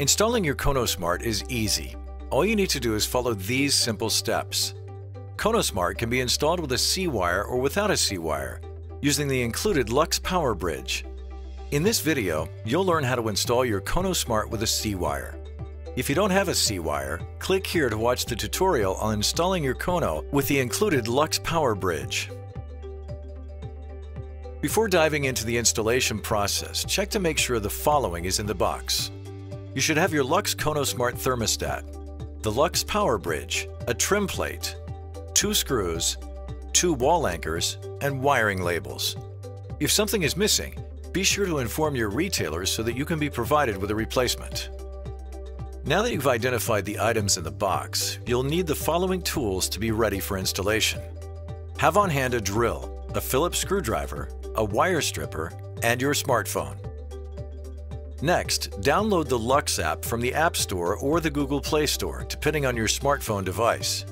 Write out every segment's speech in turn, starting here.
Installing your KONO Smart is easy. All you need to do is follow these simple steps. KONO Smart can be installed with a C-wire or without a C-wire, using the included LUX Power Bridge. In this video, you'll learn how to install your KONO Smart with a C-wire. If you don't have a C-wire, click here to watch the tutorial on installing your KONO with the included LUX Power Bridge. Before diving into the installation process, check to make sure the following is in the box. You should have your LUX KONO Smart thermostat, the LUX Power Bridge, a trim plate, 2 screws, 2 wall anchors, and wiring labels. If something is missing, be sure to inform your retailers so that you can be provided with a replacement. Now that you've identified the items in the box, you'll need the following tools to be ready for installation. Have on hand a drill, a Phillips screwdriver, a wire stripper, and your smartphone. Next, download the LUX app from the App Store or the Google Play Store, depending on your smartphone device.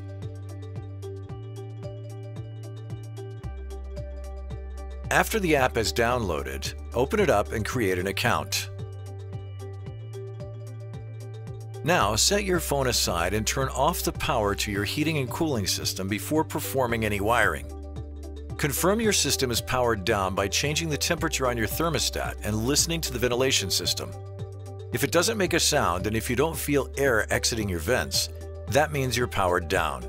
After the app is downloaded, open it up and create an account. Now, set your phone aside and turn off the power to your heating and cooling system before performing any wiring. Confirm your system is powered down by changing the temperature on your thermostat and listening to the ventilation system. If it doesn't make a sound and if you don't feel air exiting your vents, that means you're powered down.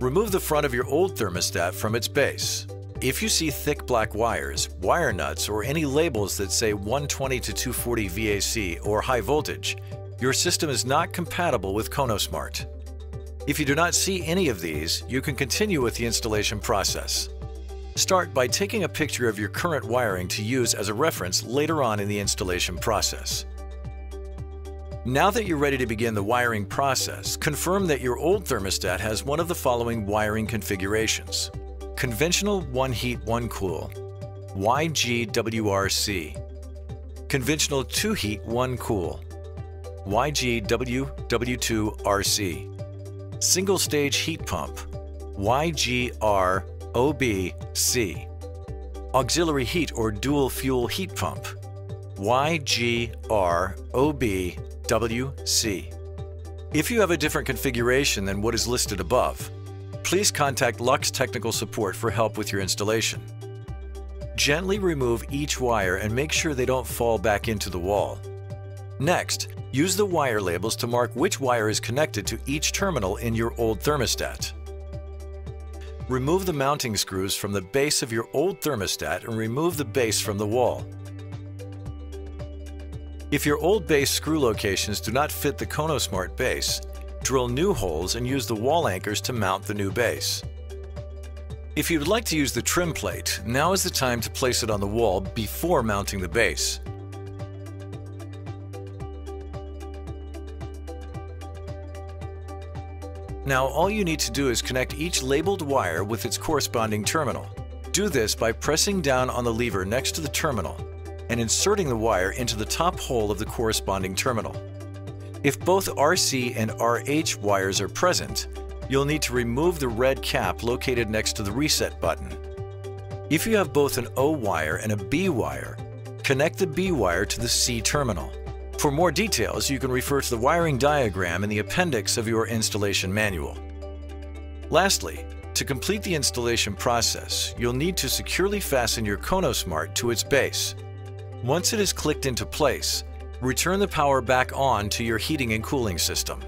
Remove the front of your old thermostat from its base. If you see thick black wires, wire nuts, or any labels that say 120 to 240 VAC or high voltage, your system is not compatible with KONO Smart. If you do not see any of these, you can continue with the installation process. Start by taking a picture of your current wiring to use as a reference later on in the installation process. Now that you're ready to begin the wiring process, confirm that your old thermostat has one of the following wiring configurations: conventional 1 heat, 1 cool, YGWRC, conventional 2 heat, 1 cool, YGWW2RC, single stage heat pump, YGR O B C, auxiliary heat or dual fuel heat pump, YGR O B W C. If you have a different configuration than what is listed above, please contact LUX Technical Support for help with your installation. Gently remove each wire and make sure they don't fall back into the wall. Next, use the wire labels to mark which wire is connected to each terminal in your old thermostat. Remove the mounting screws from the base of your old thermostat and remove the base from the wall. If your old base screw locations do not fit the KONO Smart base, drill new holes and use the wall anchors to mount the new base. If you would like to use the trim plate, now is the time to place it on the wall before mounting the base. Now all you need to do is connect each labeled wire with its corresponding terminal. Do this by pressing down on the lever next to the terminal and inserting the wire into the top hole of the corresponding terminal. If both RC and RH wires are present, you'll need to remove the red cap located next to the reset button. If you have both an O wire and a B wire, connect the B wire to the C terminal. For more details, you can refer to the wiring diagram in the appendix of your installation manual. Lastly, to complete the installation process, you'll need to securely fasten your KONO Smart to its base. Once it is clicked into place, return the power back on to your heating and cooling system.